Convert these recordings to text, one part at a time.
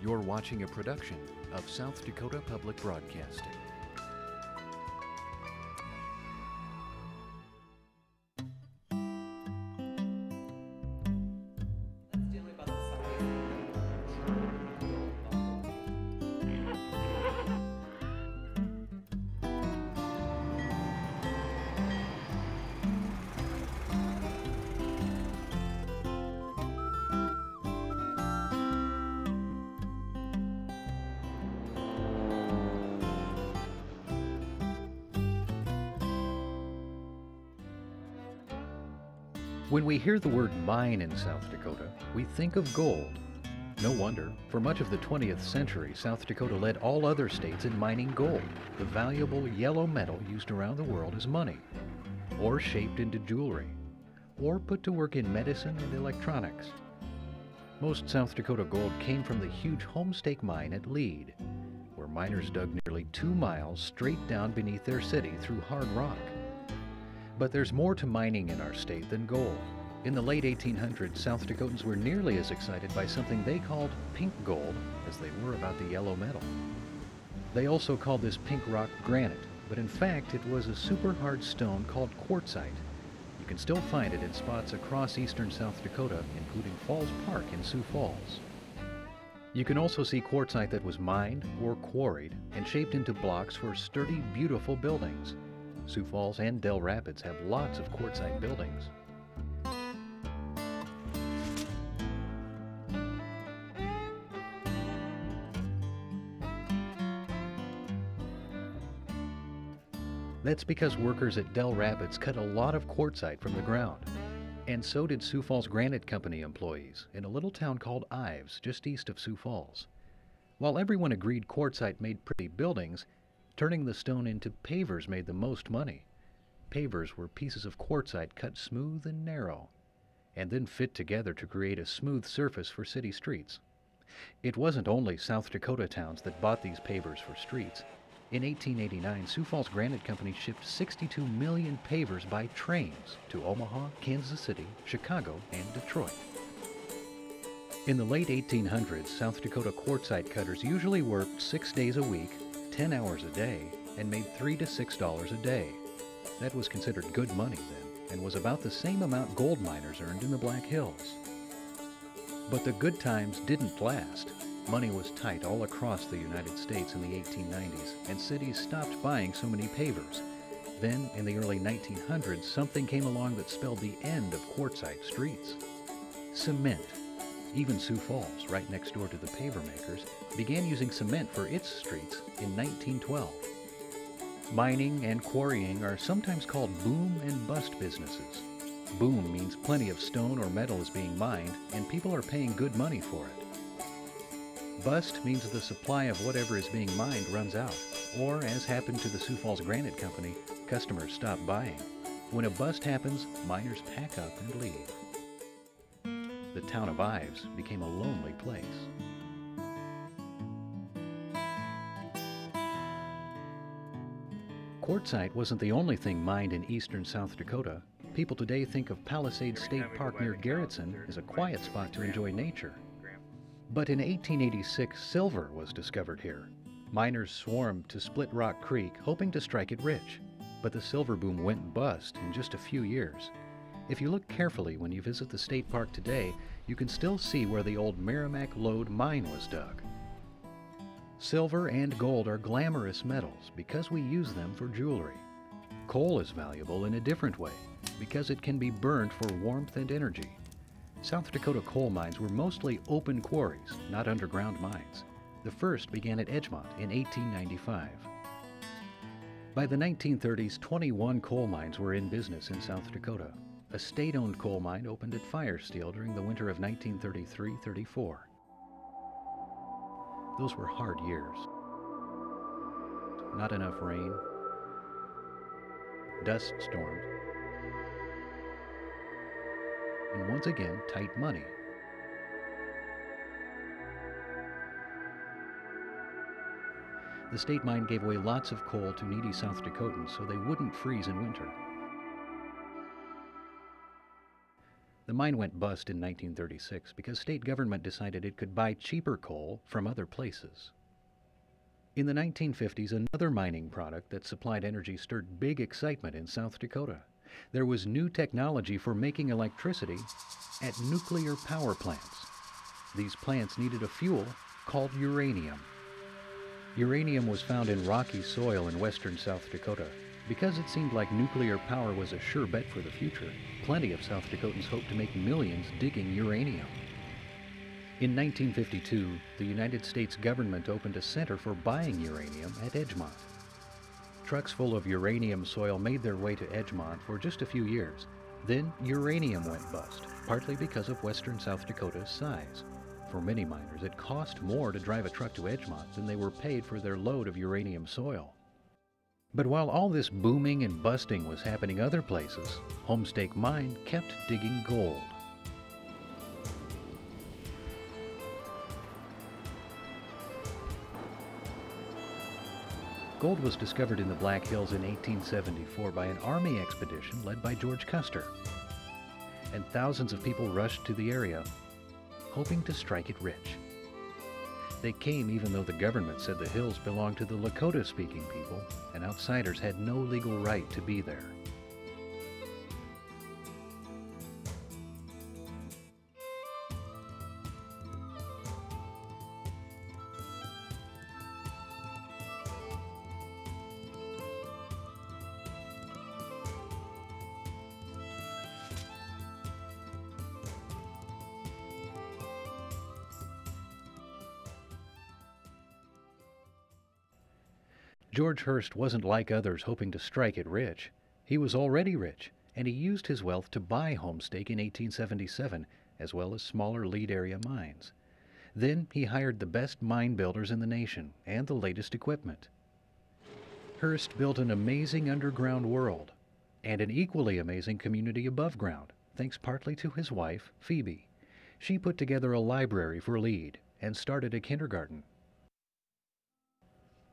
You're watching a production of South Dakota Public Broadcasting. When we hear the word mine in South Dakota, we think of gold. No wonder, for much of the 20th century, South Dakota led all other states in mining gold, the valuable yellow metal used around the world as money, or shaped into jewelry, or put to work in medicine and electronics. Most South Dakota gold came from the huge Homestake mine at Lead, where miners dug nearly 2 miles straight down beneath their city through hard rock. But there's more to mining in our state than gold. In the late 1800s, South Dakotans were nearly as excited by something they called pink gold as they were about the yellow metal. They also called this pink rock granite, but in fact it was a super hard stone called quartzite. You can still find it in spots across eastern South Dakota, including Falls Park in Sioux Falls. You can also see quartzite that was mined or quarried and shaped into blocks for sturdy, beautiful buildings. Sioux Falls and Del Rapids have lots of quartzite buildings. That's because workers at Del Rapids cut a lot of quartzite from the ground. And so did Sioux Falls Granite Company employees in a little town called Ives, just east of Sioux Falls. While everyone agreed quartzite made pretty buildings, turning the stone into pavers made the most money. Pavers were pieces of quartzite cut smooth and narrow, and then fit together to create a smooth surface for city streets. It wasn't only South Dakota towns that bought these pavers for streets. In 1889, Sioux Falls Granite Company shipped 62 million pavers by trains to Omaha, Kansas City, Chicago, and Detroit. In the late 1800s, South Dakota quartzite cutters usually worked 6 days a week, 10 hours a day, and made $3 to $6 a day. That was considered good money then, and was about the same amount gold miners earned in the Black Hills. But the good times didn't last. Money was tight all across the United States in the 1890s, and cities stopped buying so many pavers. Then, in the early 1900s, something came along that spelled the end of quartzite streets. Cement. Even Sioux Falls, right next door to the paver makers, began using cement for its streets in 1912. Mining and quarrying are sometimes called boom and bust businesses. Boom means plenty of stone or metal is being mined, and people are paying good money for it. Bust means the supply of whatever is being mined runs out, or, as happened to the Sioux Falls Granite Company, customers stop buying. When a bust happens, miners pack up and leave. The town of Ives became a lonely place. Quartzite wasn't the only thing mined in eastern South Dakota. People today think of Palisade State Park near Garrettson as a quiet spot to enjoy nature. But in 1886, silver was discovered here. Miners swarmed to Split Rock Creek, hoping to strike it rich. But the silver boom went bust in just a few years. If you look carefully when you visit the state park today, you can still see where the old Merrimack Lode mine was dug. Silver and gold are glamorous metals because we use them for jewelry. Coal is valuable in a different way because it can be burned for warmth and energy. South Dakota coal mines were mostly open quarries, not underground mines. The first began at Edgemont in 1895. By the 1930s, 21 coal mines were in business in South Dakota. A state-owned coal mine opened at Firesteel during the winter of 1933-34. Those were hard years. Not enough rain, dust storms, and once again, tight money. The state mine gave away lots of coal to needy South Dakotans so they wouldn't freeze in winter. The mine went bust in 1936 because state government decided it could buy cheaper coal from other places. In the 1950s, another mining product that supplied energy stirred big excitement in South Dakota. There was new technology for making electricity at nuclear power plants. These plants needed a fuel called uranium. Uranium was found in rocky soil in western South Dakota. Because it seemed like nuclear power was a sure bet for the future, plenty of South Dakotans hoped to make millions digging uranium. In 1952, the United States government opened a center for buying uranium at Edgemont. Trucks full of uranium soil made their way to Edgemont for just a few years. Then uranium went bust, partly because of western South Dakota's size. For many miners, it cost more to drive a truck to Edgemont than they were paid for their load of uranium soil. But while all this booming and busting was happening other places, Homestake Mine kept digging gold. Gold was discovered in the Black Hills in 1874 by an army expedition led by George Custer. And thousands of people rushed to the area, hoping to strike it rich. They came even though the government said the hills belonged to the Lakota-speaking people, and outsiders had no legal right to be there. George Hearst wasn't like others hoping to strike it rich. He was already rich, and he used his wealth to buy Homestake in 1877, as well as smaller lead area mines. Then he hired the best mine builders in the nation and the latest equipment. Hearst built an amazing underground world and an equally amazing community above ground, thanks partly to his wife, Phoebe. She put together a library for lead and started a kindergarten.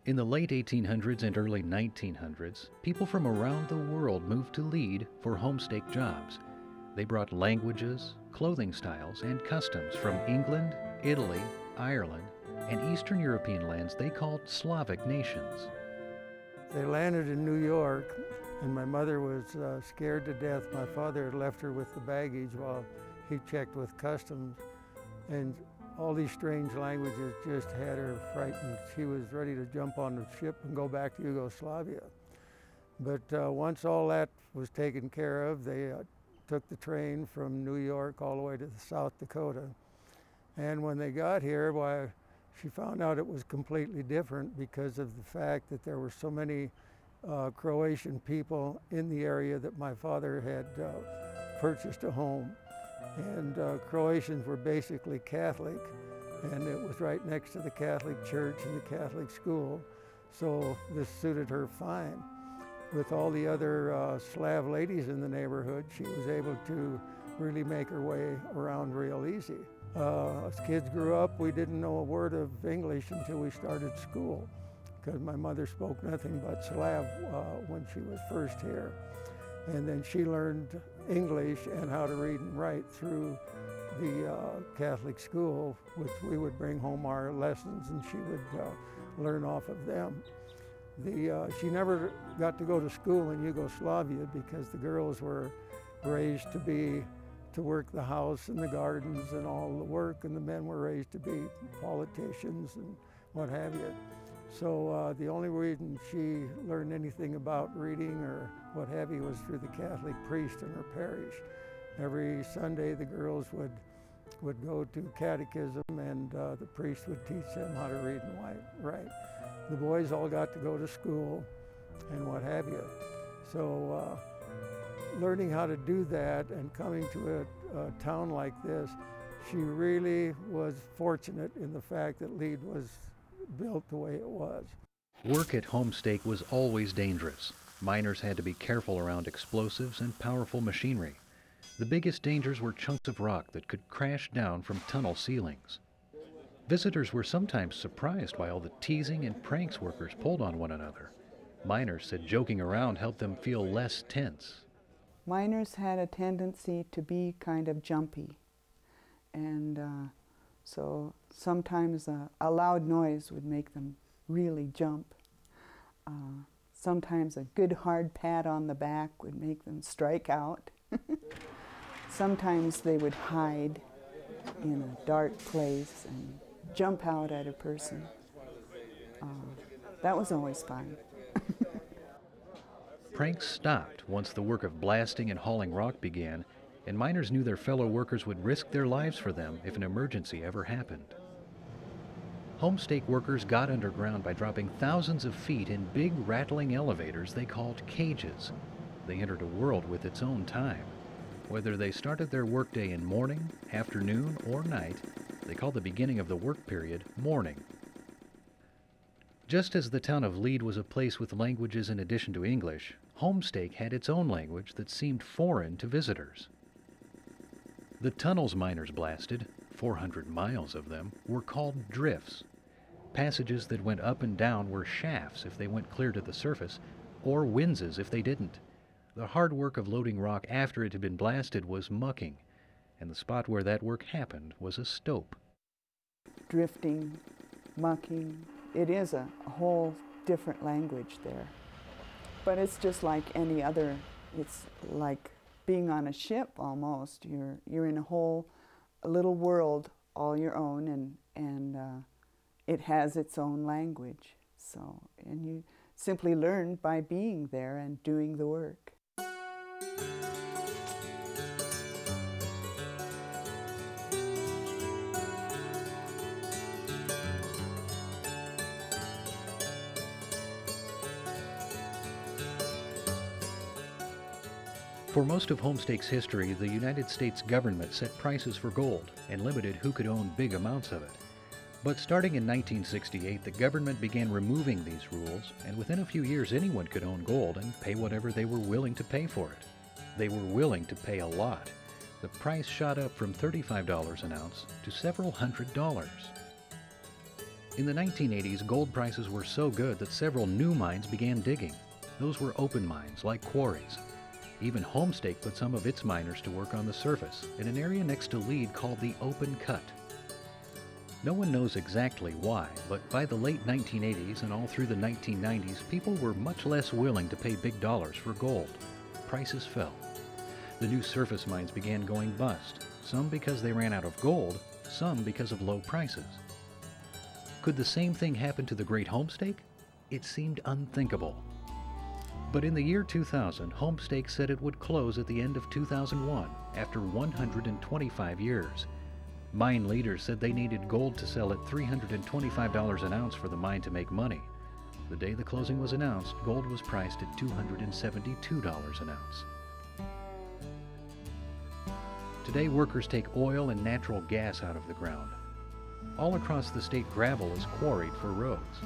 In the late 1800s and early 1900s, people from around the world moved to Lead for homestake jobs. They brought languages, clothing styles, and customs from England, Italy, Ireland, and Eastern European lands they called Slavic nations. They landed in New York, and my mother was scared to death. My father had left her with the baggage while he checked with customs, and all these strange languages just had her frightened. She was ready to jump on the ship and go back to Yugoslavia. But once all that was taken care of, they took the train from New York all the way to South Dakota. And when they got here, why, she found out it was completely different because of the fact that there were so many Croatian people in the area that my father had purchased a home. And Croatians were basically Catholic, and it was right next to the Catholic church and the Catholic school, so this suited her fine. With all the other Slav ladies in the neighborhood, she was able to really make her way around real easy. As kids grew up, we didn't know a word of English until we started school, because my mother spoke nothing but Slav when she was first here. And then she learned English and how to read and write through the Catholic school, which we would bring home our lessons and she would learn off of them. She never got to go to school in Yugoslavia because the girls were raised to work the house and the gardens and all the work, and the men were raised to be politicians and what have you. So the only reason she learned anything about reading or what have you was through the Catholic priest in her parish. Every Sunday the girls would go to catechism, and the priest would teach them how to read and write. The boys all got to go to school and what have you. So learning how to do that and coming to a town like this, she really was fortunate in the fact that Lead was built the way it was. Work at Homestake was always dangerous. Miners had to be careful around explosives and powerful machinery. The biggest dangers were chunks of rock that could crash down from tunnel ceilings. Visitors were sometimes surprised by all the teasing and pranks workers pulled on one another. Miners said joking around helped them feel less tense. miners had a tendency to be kind of jumpy, and so sometimes a loud noise would make them really jump. Sometimes a good hard pat on the back would make them strike out. Sometimes they would hide in a dark place and jump out at a person. That was always fun. Pranks stopped once the work of blasting and hauling rock began, and miners knew their fellow workers would risk their lives for them if an emergency ever happened. Homestake workers got underground by dropping thousands of feet in big rattling elevators they called cages. They entered a world with its own time. Whether they started their workday in morning, afternoon, or night, they called the beginning of the work period morning. Just as the town of Lead was a place with languages in addition to English, Homestake had its own language that seemed foreign to visitors. The tunnels miners blasted, 400 miles of them, were called drifts. Passages that went up and down were shafts if they went clear to the surface, or winzes if they didn't. The hard work of loading rock after it had been blasted was mucking, and the spot where that work happened was a stope. Drifting, mucking. It is a whole different language there. But it's just like any other, it's like being on a ship almost. You're in a whole little world all your own, and it has its own language. So, and you simply learn by being there and doing the work. For most of Homestake's history, the United States government set prices for gold and limited who could own big amounts of it. But starting in 1968, the government began removing these rules, and within a few years anyone could own gold and pay whatever they were willing to pay for it. They were willing to pay a lot. The price shot up from $35 an ounce to several hundred dollars. In the 1980s, gold prices were so good that several new mines began digging. Those were open mines, like quarries. Even Homestake put some of its miners to work on the surface in an area next to Lead called the Open Cut. No one knows exactly why, but by the late 1980s and all through the 1990s, people were much less willing to pay big dollars for gold. Prices fell. The new surface mines began going bust, some because they ran out of gold, some because of low prices. Could the same thing happen to the Great Homestake? It seemed unthinkable. But in the year 2000, Homestake said it would close at the end of 2001, after 125 years. Mine leaders said they needed gold to sell at $325 an ounce for the mine to make money. The day the closing was announced, gold was priced at $272 an ounce. Today, workers take oil and natural gas out of the ground. All across the state, gravel is quarried for roads.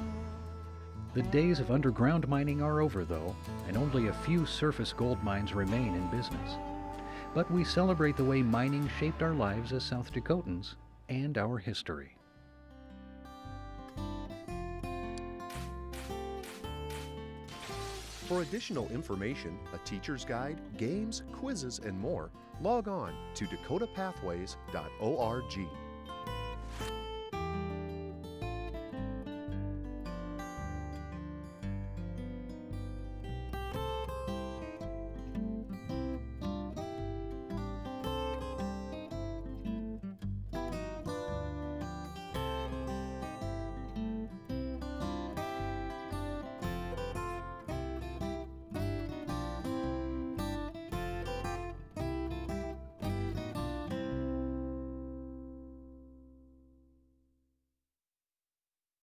The days of underground mining are over, though, and only a few surface gold mines remain in business. But we celebrate the way mining shaped our lives as South Dakotans and our history. For additional information, a teacher's guide, games, quizzes, and more, log on to dakotapathways.org.